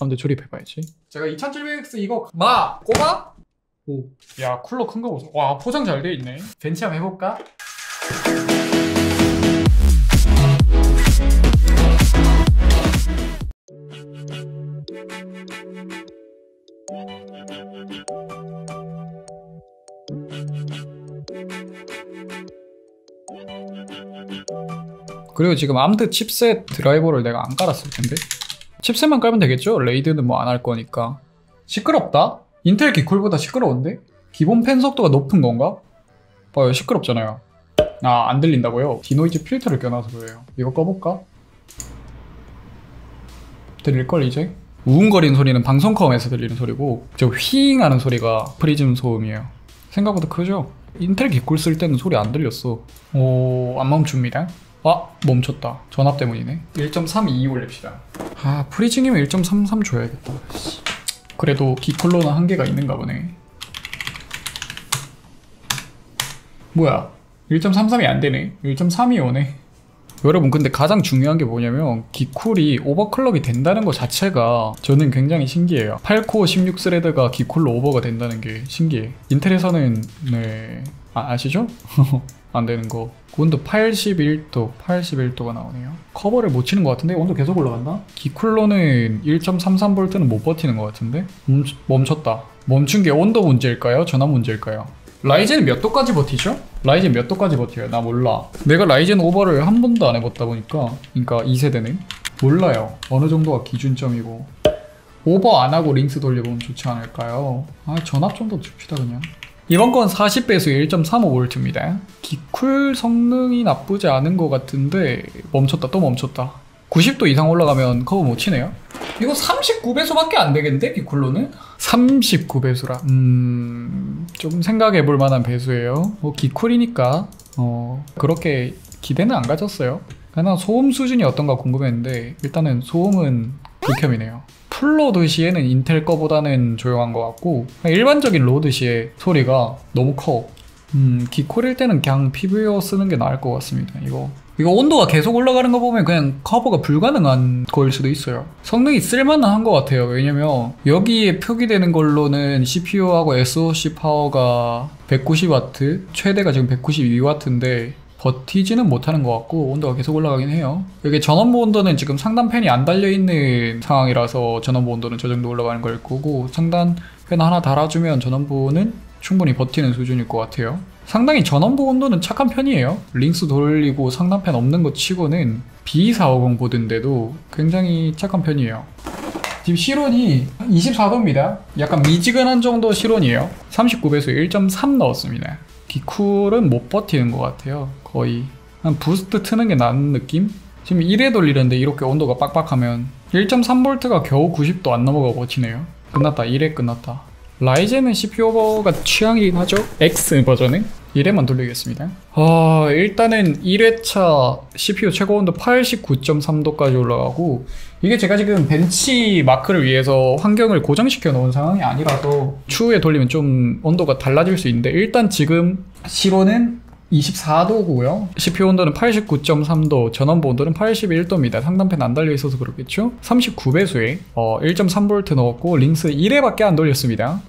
아무튼 조립해봐야지. 제가 2700X 이거 꼽아? 오. 야, 쿨러 큰 거 보소. 와, 포장 잘 돼 있네. 벤치 한번 해볼까? 그리고 지금 암드 칩셋 드라이버를 내가 안 깔았을 텐데 칩셋만 깔면 되겠죠? 레이드는 뭐 안 할 거니까. 시끄럽다? 인텔 기쿨보다 시끄러운데? 기본 팬 속도가 높은 건가? 봐요, 시끄럽잖아요. 아, 안 들린다고요? 디노이즈 필터를 껴놔서 그래요. 이거 꺼볼까? 들릴걸 이제? 우웅거리는 소리는 방송컴에서 들리는 소리고 저 휘잉 하는 소리가 프리즘 소음이에요. 생각보다 크죠? 인텔 기쿨 쓸 때는 소리 안 들렸어. 오, 안 멈춥니다. 아, 멈췄다. 전압 때문이네. 1.32 올립시다. 아, 프리즘이면 1.33 줘야겠다. 그래도 기쿨러는 한계가 있는가 보네. 뭐야, 1.33이 안되네. 1.32 오네. 여러분, 근데 가장 중요한 게 뭐냐면 기쿨이 오버클럭이 된다는 것 자체가 저는 굉장히 신기해요. 8코어 16스레드가 기쿨로 오버가 된다는 게 신기해. 인텔에서는 네... 아, 아시죠? 안 되는 거. 온도 81도, 81도가 나오네요. 커버를 못 치는 것 같은데? 온도 계속 올라갔나? 기쿨러는 1.33V는 못 버티는 것 같은데? 멈췄다. 멈춘 게 온도 문제일까요? 전압 문제일까요? 라이젠은 몇 도까지 버티죠? 라이젠 몇 도까지 버텨요? 나 몰라. 내가 라이젠 오버를 한 번도 안 해봤다 보니까, 그러니까 2세대는 몰라요. 어느 정도가 기준점이고. 오버 안 하고 링스 돌려보면 좋지 않을까요? 아, 전압 좀 더 줍시다 그냥. 이번 건 40배수 1.35V입니다. 기쿨 성능이 나쁘지 않은 것 같은데 멈췄다, 또 멈췄다. 90도 이상 올라가면 커브 못 치네요. 이거 39배수밖에 안 되겠는데 기쿨로는? 39배수라 조금 생각해 볼 만한 배수예요. 뭐 기쿨이니까 그렇게 기대는 안 가졌어요. 그냥 소음 수준이 어떤가 궁금했는데 일단은 소음은 극혐이네요. 풀로 드시에는 인텔 거보다는 조용한 것 같고 일반적인 로드시의 소리가 너무 커. 기콜일 때는 그냥 PBO 쓰는 게 나을 것 같습니다. 이거 온도가 계속 올라가는 거 보면 그냥 커버가 불가능한 거일 수도 있어요. 성능이 쓸만한 것 같아요. 왜냐면 여기에 표기되는 걸로는 CPU하고 SoC 파워가 190W, 최대가 지금 192W인데 버티지는 못하는 것 같고 온도가 계속 올라가긴 해요. 여기 전원부 온도는 지금 상단 팬이 안 달려있는 상황이라서 전원부 온도는 저 정도 올라가는 걸 거고 상단 팬 하나 달아주면 전원부는 충분히 버티는 수준일 것 같아요. 상당히 전원부 온도는 착한 편이에요. 링스 돌리고 상단 팬 없는 거 치고는 B450 보드인데도 굉장히 착한 편이에요. 지금 실온이 24도입니다. 약간 미지근한 정도 실온이에요. 39배수 1.3 넣었습니다. 기쿨은 못 버티는 것 같아요. 거의 한 부스트 트는 게 나은 느낌? 지금 1에 돌리는데 이렇게 온도가 빡빡하면 1.3V가 겨우 90도 안 넘어가고 버티네요. 끝났다. 1에 끝났다. 라이젠은 CPU 오버가 취향이긴 하죠? X 버전은? 1회만 돌리겠습니다. 아, 일단은 1회차 CPU 최고 온도 89.3도까지 올라가고 이게 제가 지금 벤치마크를 위해서 환경을 고정시켜 놓은 상황이 아니라서 추후에 돌리면 좀 온도가 달라질 수 있는데 일단 지금 실온은 24도고요. CPU 온도는 89.3도, 전원부 온도는 81도입니다. 상단팬 안 달려있어서 그렇겠죠? 39배수에 1.3V 넣었고 링스 1회밖에 안 돌렸습니다.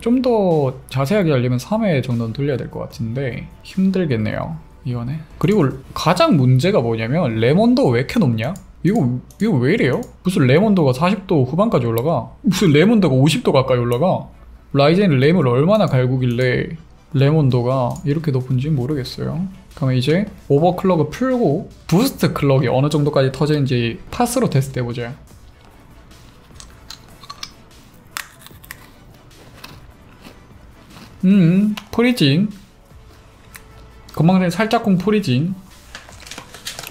좀 더 자세하게 하려면 3회 정도는 돌려야 될 것 같은데 힘들겠네요, 이번에. 그리고 가장 문제가 뭐냐면 램 온도 왜 이렇게 높냐? 이거 왜 이래요? 무슨 램 온도가 40도 후반까지 올라가? 무슨 램 온도가 50도 가까이 올라가? 라이젠이 램을 얼마나 갈구길래 램 온도가 이렇게 높은지 모르겠어요. 그러면 이제 오버클럭을 풀고 부스트 클럭이 어느 정도까지 터지는지 파스로 테스트해보자. 프리징. 금방 전에 살짝쿵 프리징.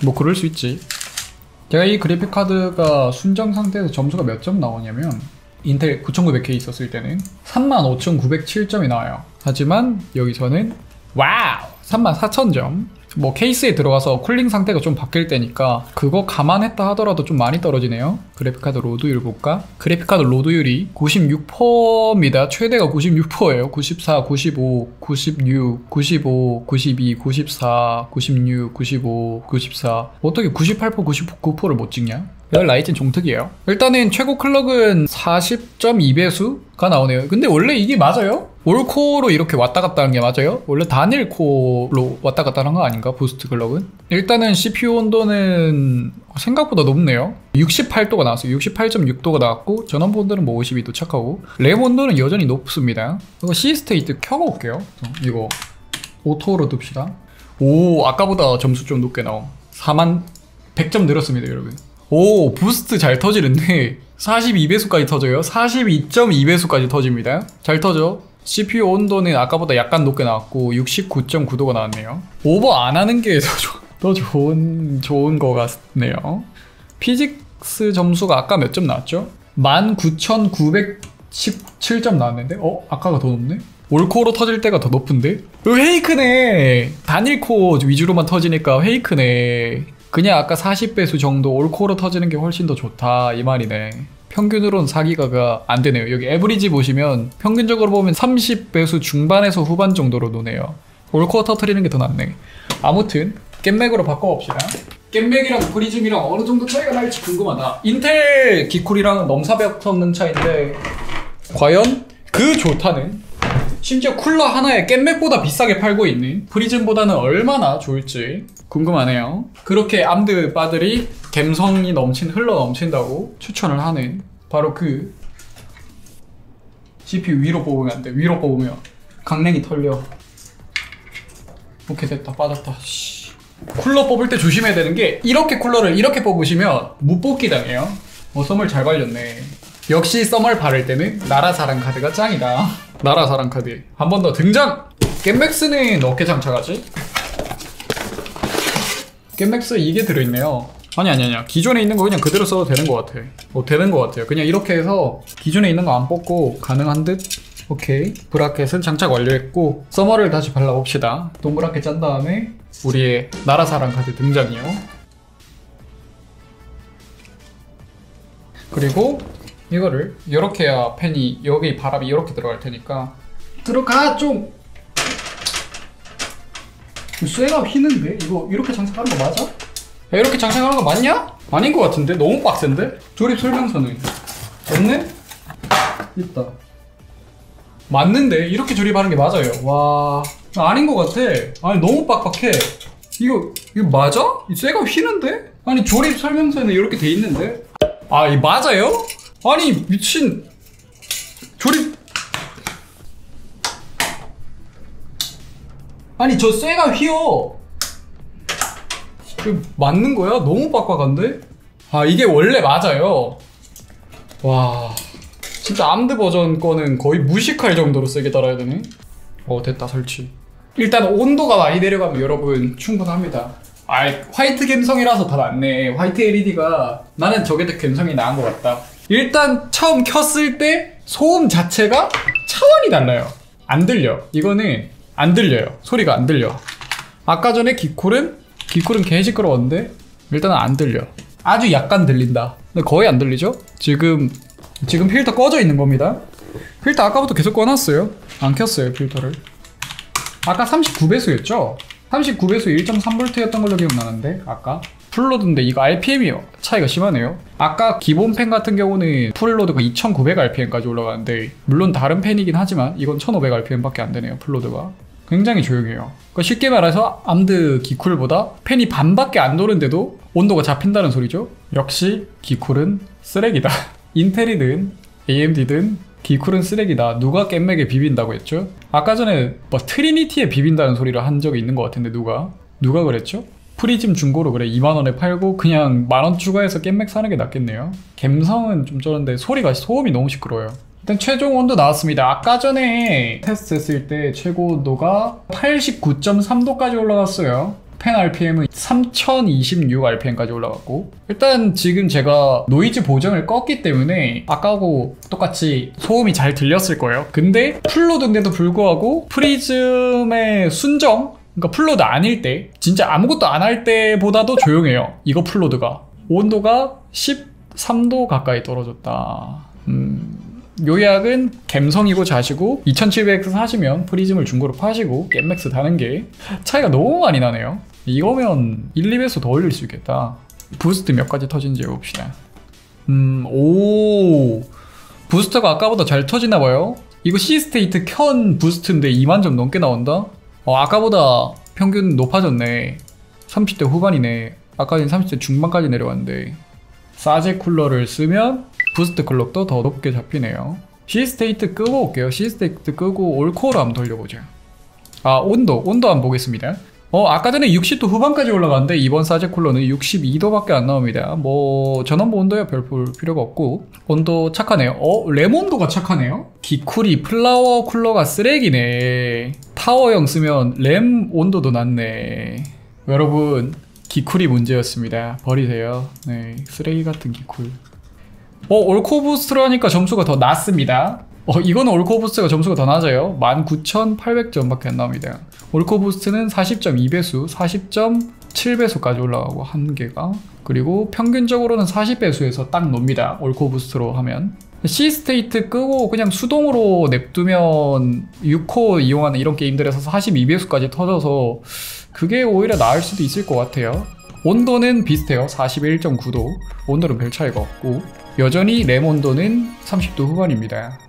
뭐 그럴 수 있지. 제가 이 그래픽카드가 순정 상태에서 점수가 몇 점 나오냐면 인텔 9900K 있었을 때는 35,907점이 나와요. 하지만 여기서는 와우! 34,000점. 뭐 케이스에 들어가서 쿨링 상태가 좀 바뀔 때니까 그거 감안했다 하더라도 좀 많이 떨어지네요. 그래픽카드 로드율 볼까? 그래픽카드 로드율이 96%입니다. 최대가 96%예요. 94, 95, 96, 95, 92, 94, 96, 95, 94. 어떻게 98%, 99%를 못 찍냐? 열 라이젠 종특이에요. 일단은 최고 클럭은 40.2배수가 나오네요. 근데 원래 이게 맞아요? 올코어로 이렇게 왔다 갔다 하는 게 맞아요? 원래 단일 코어로 왔다 갔다 하는 거 아닌가? 부스트 클럭은? 일단은 CPU 온도는 생각보다 높네요. 68도가 나왔어요. 68.6도가 나왔고 전원부 온도는 뭐 52도 착하고 램 온도는 여전히 높습니다. 이거 C-State 켜고 올게요. 이거 오토로 둡시다. 오, 아까보다 점수 좀 높게 나옴. 4만 100점 늘었습니다, 여러분. 오, 부스트 잘 터지는데 42배수까지 터져요. 42.2배수까지 터집니다. 잘 터져. CPU 온도는 아까보다 약간 높게 나왔고 69.9도가 나왔네요. 오버 안 하는 게 더 좋은 거 같네요. 피직스 점수가 아까 몇 점 나왔죠? 19,917점 나왔는데? 어? 아까가 더 높네? 올코어로 터질 때가 더 높은데? 이거 페이크네. 단일코어 위주로만 터지니까 페이크네. 그냥 아까 40배수 정도 올코어로 터지는 게 훨씬 더 좋다 이 말이네. 평균으로는 4기가가 안 되네요. 여기 에브리지 보시면 평균적으로 보면 30배수 중반에서 후반 정도로 노네요. 올코어 터트리는 게 더 낫네. 아무튼 겜맥으로 바꿔봅시다. 겜맥이랑 프리즘이랑 어느 정도 차이가 날지 궁금하다. 인텔 기쿨이랑은 넘사벽 없는 차이인데 과연 그 좋다는, 심지어 쿨러 하나에 겜맥보다 비싸게 팔고 있는 프리즘보다는 얼마나 좋을지 궁금하네요. 그렇게 암드바들이 감성이 흘러넘친다고 추천을 하는 바로 그 CPU 위로 뽑으면 안 돼. 위로 뽑으면 강냉이 털려. 오케이, 됐다. 빠졌다. 씨. 쿨러 뽑을 때 조심해야 되는 게, 이렇게 쿨러를 이렇게 뽑으시면 무뽑기 당해요. 썸을 잘 발렸네. 역시 썸을 바를 때는 나라사랑 카드가 짱이다. 나라사랑 카드 한 번 더 등장! 겜맥스는 어떻게 장착하지? 겜맥스 이게 들어있네요. 아니야. 기존에 있는 거 그냥 그대로 써도 되는 것 같아. 되는 것 같아요. 그냥 이렇게 해서 기존에 있는 거 안 뽑고 가능한 듯? 오케이. 브라켓은 장착 완료했고 서머를 다시 발라봅시다. 동그랗게 짠 다음에 우리의 나라사랑 카드 등장이요. 그리고 이거를 이렇게 해야 펜이, 여기 바람이 이렇게 들어갈 테니까 들어가 좀! 쇠가 휘는데? 이거 이렇게 장착하는 거 맞아? 야, 이렇게 장착하는 거 맞냐? 아닌 거 같은데? 너무 빡센데? 조립 설명서는 없네? 있다. 맞는데? 이렇게 조립하는 게 맞아요. 와, 아닌 거 같아. 아니 너무 빡빡해. 이거 맞아? 쇠가 휘는데? 아니 조립 설명서에는 이렇게 돼 있는데? 아, 이 맞아요? 아니 미친. 아니 저 쇠가 휘어. 맞는 거야? 너무 빡빡한데? 아, 이게 원래 맞아요. 와, 진짜 암드 버전 거는 거의 무식할 정도로 세게 달아야 되네. 됐다. 설치. 일단 온도가 많이 내려가면 여러분 충분합니다. 화이트 갬성이라서 다 낫네. 화이트 LED가 나는 저게 더 갬성이 나은 것 같다. 일단 처음 켰을 때 소음 자체가 차원이 달라요. 안 들려. 이거는 안 들려요. 소리가 안 들려. 아까 전에 기쿨은 개 시끄러웠는데 일단은 안 들려. 아주 약간 들린다. 근데 거의 안 들리죠? 지금 필터 꺼져 있는 겁니다. 필터 아까부터 계속 꺼놨어요. 안 켰어요, 필터를. 아까 39배수였죠? 39배수 1.3V였던 걸로 기억나는데 아까 풀로드인데 이거 RPM이 차이가 심하네요. 아까 기본 펜 같은 경우는 풀로드가 2900rpm까지 올라가는데, 물론 다른 펜이긴 하지만 이건 1500rpm밖에 안 되네요. 풀로드가 굉장히 조용해요. 그러니까 쉽게 말해서 암드 기쿨보다 펜이 반밖에 안 도는데도 온도가 잡힌다는 소리죠. 역시 기쿨은 쓰레기다. 인텔이든 AMD든 기쿨은 쓰레기다. 누가 겜맥에 비빈다고 했죠? 아까 전에 뭐 트리니티에 비빈다는 소리를 한 적이 있는 것 같은데 누가 그랬죠? 프리즘 중고로 그래 2만원에 팔고 그냥 만원 추가해서 겜맥 사는 게 낫겠네요. 갬성은 좀 쩌는데 소음이 너무 시끄러워요. 일단 최종 온도 나왔습니다. 아까 전에 테스트 했을 때 최고 온도가 89.3도까지 올라갔어요. 펜 RPM은 3026rpm까지 올라갔고, 일단 지금 제가 노이즈 보정을 껐기 때문에 아까하고 똑같이 소음이 잘 들렸을 거예요. 근데 풀로드인데도 불구하고 프리즘의 순정, 그러니까 풀로드 아닐 때, 진짜 아무것도 안 할 때보다도 조용해요. 이거 풀로드가 온도가 13도 가까이 떨어졌다. 요약은 갬성이고 자시고 2700X 사시면 프리즘을 중고로 파시고 겜맥스 다는 게 차이가 너무 많이 나네요. 이거면 1, 2배수 더 올릴 수 있겠다. 부스트 몇 가지 터진지 봅시다. 오, 부스터가 아까보다 잘 터지나봐요. 이거 C-State 켠 부스트인데 2만점 넘게 나온다? 아까보다 평균 높아졌네. 30대 후반이네. 아까는 30대 중반까지 내려왔는데 사제 쿨러를 쓰면 부스트 클럭도 더 높게 잡히네요. C-State 끄고 올게요. C-State 끄고 올코어로 한번 돌려보자. 아, 온도 한번 보겠습니다. 아까 전에 60도 후반까지 올라갔는데 이번 사제 쿨러는 62도밖에 안 나옵니다. 뭐 전원부 온도야 별 볼 필요가 없고 온도 착하네요. 램온도가 착하네요. 기쿨이 플라워 쿨러가 쓰레기네. 타워형 쓰면 램 온도도 낮네. 여러분, 기쿨이 문제였습니다. 버리세요. 네, 쓰레기 같은 기쿨. 올코어 부스트로 하니까 점수가 더 낮습니다. 이거는 올코어 부스트가 점수가 더 낮아요. 19,800점밖에 안 나옵니다. 올코어 부스트는 40.2배수, 40.7배수까지 올라가고 한 개가, 그리고 평균적으로는 40배수에서 딱 놉니다. 올코어 부스트로 하면 C-State 끄고 그냥 수동으로 냅두면 6코어 이용하는 이런 게임들에서 42배수까지 터져서 그게 오히려 나을 수도 있을 것 같아요. 온도는 비슷해요. 41.9도. 온도는 별 차이가 없고 여전히 램 온도는 30도 후반입니다.